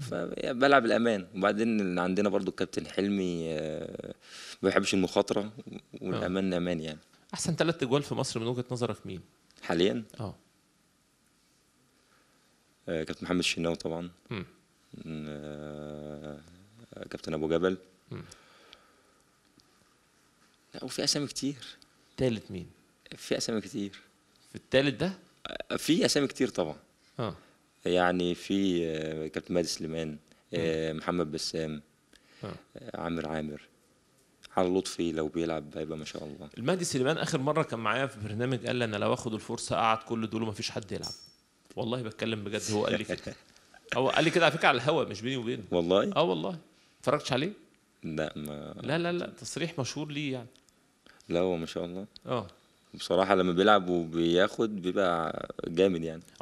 فبلعب الامان. وبعدين عندنا برضو الكابتن حلمي ما بيحبش المخاطره والامان امان يعني. احسن 3 اجوال في مصر من وجهه نظرك مين حاليا؟ كابتن محمد الشناوي طبعا، كابتن ابو جبل، لا وفي اسامي كتير. تالت مين؟ في اسامي كتير. في التالت ده في اسامي كتير طبعا. يعني في كابتن مهدي سليمان، محمد بسام، عامر على لطفي لو بيلعب هيبقى ما شاء الله. المهدي سليمان اخر مره كان معايا في برنامج قال لي انا لو اخد الفرصه قعد كل دول ومفيش حد يلعب. والله بتكلم بجد، هو قال لي كده. هو قال لي كده على فكره على الهوا، مش بيني وبينه. والله؟ والله. ما اتفرجتش عليه؟ لا ما لا تصريح مشهور ليه يعني. لا هو ما شاء الله. بصراحه لما بيلعب وبياخد بيبقى جامد يعني.